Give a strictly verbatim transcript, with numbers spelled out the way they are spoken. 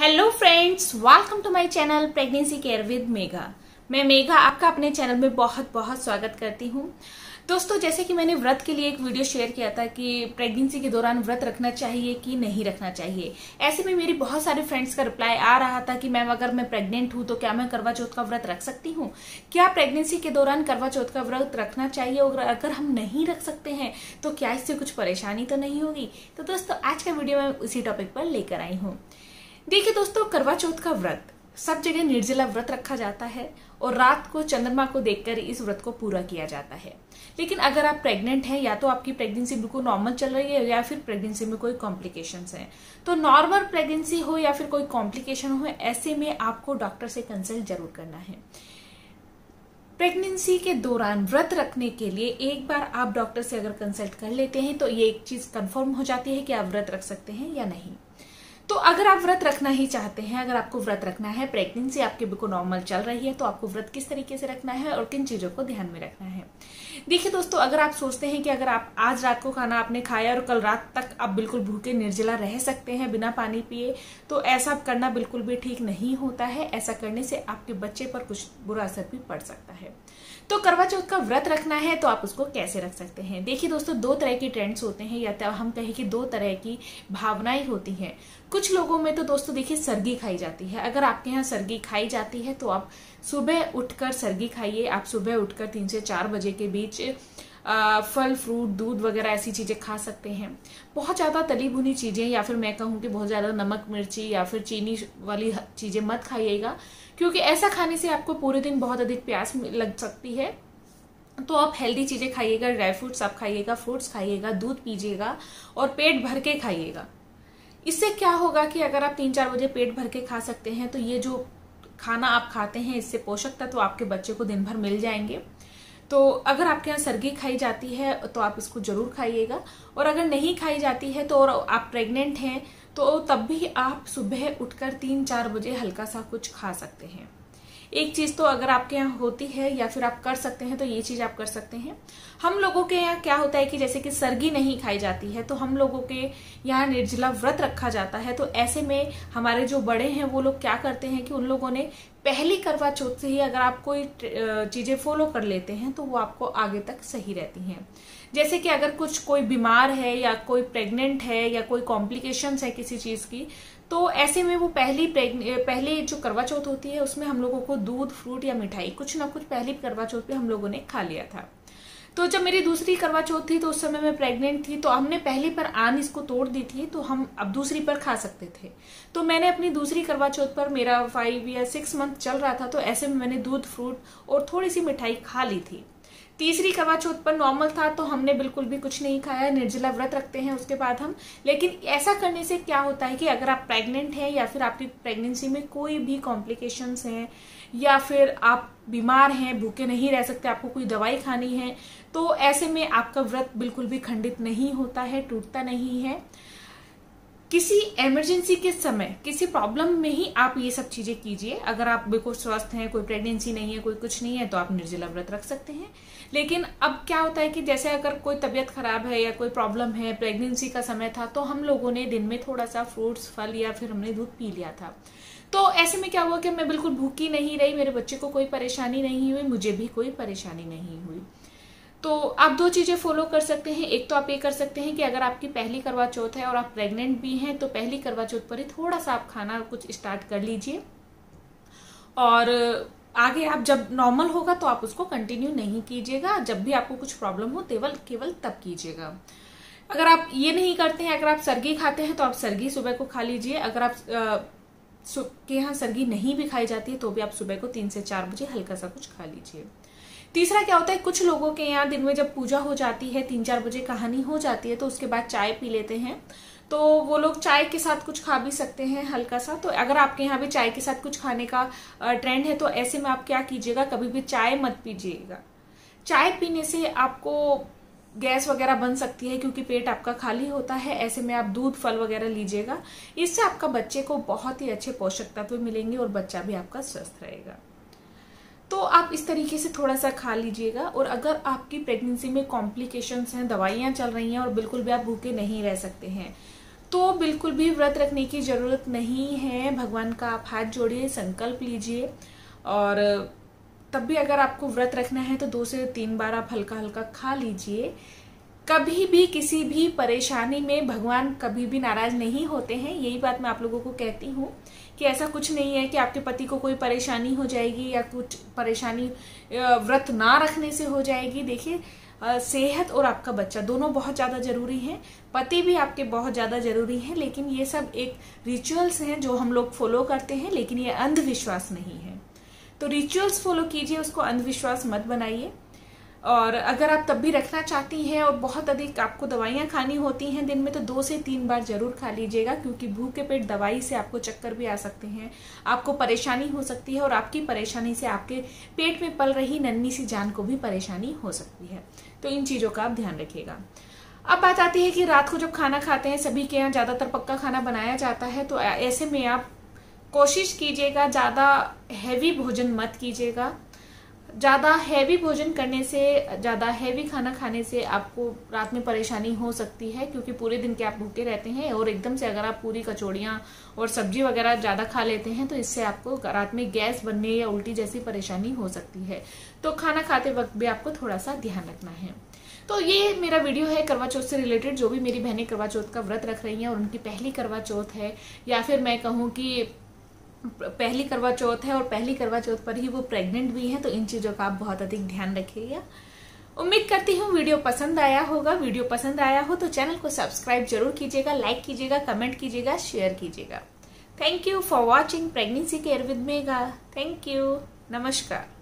Hello friends, welcome to my channel pregnancy care with Megha. मैं मेघा आपका अपने चैनल में बहुत बहुत स्वागत करती हूँ। दोस्तों, जैसे कि मैंने व्रत के लिए एक वीडियो शेयर किया था कि प्रेगनेंसी के दौरान व्रत रखना चाहिए कि नहीं रखना चाहिए, ऐसे में मेरी बहुत सारे फ्रेंड्स का रिप्लाई आ रहा था कि मैम अगर मैं प्रेग्नेंट हूँ तो क्या मैं करवा चौथ का व्रत रख सकती हूँ, क्या प्रेगनेंसी के दौरान करवा चौथ का व्रत रखना चाहिए और अगर हम नहीं रख सकते हैं तो क्या इससे कुछ परेशानी तो नहीं होगी। तो दोस्तों, आज का वीडियो मैं उसी टॉपिक पर लेकर आई हूँ। देखिए दोस्तों, करवा चौथ का व्रत सब जगह निर्जला व्रत रखा जाता है और रात को चंद्रमा को देखकर इस व्रत को पूरा किया जाता है। लेकिन अगर आप प्रेग्नेंट हैं, या तो आपकी प्रेगनेंसी बिल्कुल नॉर्मल चल रही है या फिर प्रेगनेंसी में कोई कॉम्प्लिकेशंस हैं, तो नॉर्मल प्रेगनेंसी हो या फिर कोई कॉम्प्लिकेशन हो, ऐसे में आपको डॉक्टर से कंसल्ट जरूर करना है। प्रेगनेंसी के दौरान व्रत रखने के लिए एक बार आप डॉक्टर से अगर कंसल्ट कर लेते हैं तो ये एक चीज़ कन्फर्म हो जाती है कि आप व्रत रख सकते हैं या नहीं। तो अगर आप व्रत रखना ही चाहते हैं, अगर आपको व्रत रखना है, प्रेगनेंसी आपके बिल्कुल नॉर्मल चल रही है, तो आपको व्रत किस तरीके से रखना है और किन चीज़ों को ध्यान में रखना है। देखिए दोस्तों, अगर आप सोचते हैं कि अगर आप आज रात को खाना आपने खाया और कल रात तक आप बिल्कुल भूखे निर्जला रह सकते हैं बिना पानी पिए, तो ऐसा करना बिल्कुल भी ठीक नहीं होता है। ऐसा करने से आपके बच्चे पर कुछ बुरा असर भी पड़ सकता है। तो करवा चौथ का व्रत रखना है तो आप उसको कैसे रख सकते हैं। देखिए दोस्तों, दो तरह के ट्रेंड्स होते हैं, या तो हम कहें कि दो तरह की भावनाएं होती हैं। कुछ लोगों में तो दोस्तों देखिए सर्गी खाई जाती है। अगर आपके यहाँ सर्गी खाई जाती है तो आप सुबह उठकर सर्गी खाइए। आप सुबह उठकर तीन से चार बजे के बीच आ, फल फ्रूट दूध वगैरह ऐसी चीज़ें खा सकते हैं। बहुत ज़्यादा तली भुनी चीज़ें या फिर मैं कहूँ कि बहुत ज़्यादा नमक मिर्ची या फिर चीनी वाली चीज़ें मत खाइएगा, क्योंकि ऐसा खाने से आपको पूरे दिन बहुत अधिक प्यास लग सकती है। तो आप हेल्दी चीज़ें खाइएगा, ड्राई फ्रूट्स आप खाइएगा, फ्रूट्स खाइएगा, दूध पीजिएगा और पेट भर के खाइएगा। इससे क्या होगा कि अगर आप तीन चार बजे पेट भर के खा सकते हैं तो ये जो खाना आप खाते हैं इससे पोषक तत्व तो आपके बच्चे को दिन भर मिल जाएंगे। तो अगर आपके यहाँ सर्गी खाई जाती है तो आप इसको जरूर खाइएगा, और अगर नहीं खाई जाती है तो और आप प्रेग्नेंट हैं तो तब भी आप सुबह उठकर तीन चार बजे हल्का सा कुछ खा सकते हैं। एक चीज़ तो अगर आपके यहाँ होती है या फिर आप कर सकते हैं तो ये चीज़ आप कर सकते हैं। हम लोगों के यहाँ क्या होता है कि जैसे कि सर्गी नहीं खाई जाती है तो हम लोगों के यहाँ निर्जला व्रत रखा जाता है। तो ऐसे में हमारे जो बड़े हैं वो लोग क्या करते हैं कि उन लोगों ने पहली करवा चौथ से ही अगर आप कोई चीज़ें फॉलो कर लेते हैं तो वो आपको आगे तक सही रहती हैं। जैसे कि अगर कुछ कोई बीमार है या कोई प्रेग्नेंट है या कोई कॉम्प्लिकेशंस है किसी चीज़ की, तो ऐसे में वो पहली पहले जो करवा चौथ होती है उसमें हम लोगों को दूध फ्रूट या मिठाई कुछ ना कुछ पहली करवा चौथ पे हम लोगों ने खा लिया था। तो जब मेरी दूसरी करवा चौथ थी तो उस समय मैं प्रेग्नेंट थी, तो हमने पहली पर आन इसको तोड़ दी थी, तो हम अब दूसरी पर खा सकते थे। तो मैंने अपनी दूसरी करवा चौथ पर, मेरा फाइव या सिक्स मंथ चल रहा था, तो ऐसे में मैंने दूध फ्रूट और थोड़ी सी मिठाई खा ली थी। तीसरी करवा चौथ पर नॉर्मल था तो हमने बिल्कुल भी कुछ नहीं खाया, निर्जला व्रत रखते हैं उसके बाद हम। लेकिन ऐसा करने से क्या होता है कि अगर आप प्रेग्नेंट हैं या फिर आपकी प्रेगनेंसी में कोई भी कॉम्प्लिकेशंस हैं या फिर आप बीमार हैं, भूखे नहीं रह सकते, आपको कोई दवाई खानी है, तो ऐसे में आपका व्रत बिल्कुल भी खंडित नहीं होता है, टूटता नहीं है। किसी इमरजेंसी के समय, किसी प्रॉब्लम में ही आप ये सब चीज़ें कीजिए। अगर आप बिल्कुल स्वस्थ हैं, कोई प्रेगनेंसी नहीं है, कोई कुछ नहीं है, तो आप निर्जला व्रत रख सकते हैं। लेकिन अब क्या होता है कि जैसे अगर कोई तबीयत खराब है या कोई प्रॉब्लम है, प्रेगनेंसी का समय था, तो हम लोगों ने दिन में थोड़ा सा फ्रूट्स फल या फिर हमने दूध पी लिया था। तो ऐसे में क्या हुआ कि मैं बिल्कुल भूखी नहीं रही, मेरे बच्चे को कोई परेशानी नहीं हुई, मुझे भी कोई परेशानी नहीं हुई। तो आप दो चीज़ें फॉलो कर सकते हैं। एक तो आप ये कर सकते हैं कि अगर आपकी पहली करवा चौथ है और आप प्रेग्नेंट भी हैं तो पहली करवा चौथ पर ही थोड़ा सा आप खाना कुछ स्टार्ट कर लीजिए, और आगे आप जब नॉर्मल होगा तो आप उसको कंटिन्यू नहीं कीजिएगा। जब भी आपको कुछ प्रॉब्लम हो केवल केवल तब कीजिएगा। अगर आप ये नहीं करते हैं, अगर आप सर्गी खाते हैं तो आप सर्गी सुबह को खा लीजिए। अगर आप आ, के यहाँ सर्गी नहीं भी खाई जाती है तो भी आप सुबह को तीन से चार बजे हल्का सा कुछ खा लीजिए। तीसरा क्या होता है, कुछ लोगों के यहाँ दिन में जब पूजा हो जाती है, तीन चार बजे कहानी हो जाती है, तो उसके बाद चाय पी लेते हैं, तो वो लोग चाय के साथ कुछ खा भी सकते हैं हल्का सा। तो अगर आपके यहाँ भी चाय के साथ कुछ खाने का ट्रेंड है तो ऐसे में आप क्या कीजिएगा, कभी भी चाय मत पीजिएगा। चाय पीने से आपको गैस वगैरह बन सकती है क्योंकि पेट आपका खाली होता है। ऐसे में आप दूध फल वगैरह लीजिएगा, इससे आपका बच्चे को बहुत ही अच्छे पोषक तत्व मिलेंगे और बच्चा भी आपका स्वस्थ रहेगा। तो आप इस तरीके से थोड़ा सा खा लीजिएगा। और अगर आपकी प्रेगनेंसी में कॉम्प्लिकेशंस हैं, दवाइयाँ चल रही हैं और बिल्कुल भी आप भूखे नहीं रह सकते हैं, तो बिल्कुल भी व्रत रखने की ज़रूरत नहीं है। भगवान का आप हाथ जोड़िए, संकल्प लीजिए, और तब भी अगर आपको व्रत रखना है तो दो से तीन बार आप हल्का हल्का खा लीजिए। कभी भी किसी भी परेशानी में भगवान कभी भी नाराज नहीं होते हैं। यही बात मैं आप लोगों को कहती हूँ कि ऐसा कुछ नहीं है कि आपके पति को कोई परेशानी हो जाएगी या कुछ परेशानी व्रत ना रखने से हो जाएगी। देखिए, सेहत और आपका बच्चा दोनों बहुत ज़्यादा ज़रूरी हैं, पति भी आपके बहुत ज़्यादा ज़रूरी हैं, लेकिन ये सब एक रिचुअल्स हैं जो हम लोग फॉलो करते हैं, लेकिन ये अंधविश्वास नहीं है। तो रिचुअल्स फॉलो कीजिए, उसको अंधविश्वास मत बनाइए। और अगर आप तब भी रखना चाहती हैं और बहुत अधिक आपको दवाइयाँ खानी होती हैं दिन में, तो दो से तीन बार ज़रूर खा लीजिएगा, क्योंकि भूखे पेट दवाई से आपको चक्कर भी आ सकते हैं, आपको परेशानी हो सकती है, और आपकी परेशानी से आपके पेट में पल रही नन्ही सी जान को भी परेशानी हो सकती है। तो इन चीज़ों का आप ध्यान रखिएगा। अब बात आती है कि रात को जब खाना खाते हैं, सभी के यहाँ ज़्यादातर पक्का खाना बनाया जाता है, तो ऐसे में आप कोशिश कीजिएगा ज़्यादा हैवी भोजन मत कीजिएगा। ज़्यादा हैवी भोजन करने से, ज़्यादा हैवी खाना खाने से आपको रात में परेशानी हो सकती है, क्योंकि पूरे दिन के आप भूखे रहते हैं, और एकदम से अगर आप पूरी कचौड़ियाँ और सब्जी वगैरह ज़्यादा खा लेते हैं तो इससे आपको रात में गैस बनने या उल्टी जैसी परेशानी हो सकती है। तो खाना खाते वक्त भी आपको थोड़ा सा ध्यान रखना है। तो ये मेरा वीडियो है करवाचौथ से रिलेटेड। जो भी मेरी बहनें करवाचौथ का व्रत रख रही हैं और उनकी पहली करवाचौथ है, या फिर मैं कहूँ कि पहली करवा चौथ है और पहली करवा चौथ पर ही वो प्रेग्नेंट भी हैं, तो इन चीज़ों का आप बहुत अधिक ध्यान रखिएगा। उम्मीद करती हूँ वीडियो पसंद आया होगा। वीडियो पसंद आया हो तो चैनल को सब्सक्राइब जरूर कीजिएगा, लाइक कीजिएगा, कमेंट कीजिएगा, शेयर कीजिएगा। Thank you for watching pregnancy care with Megha. Thank you. नमस्कार।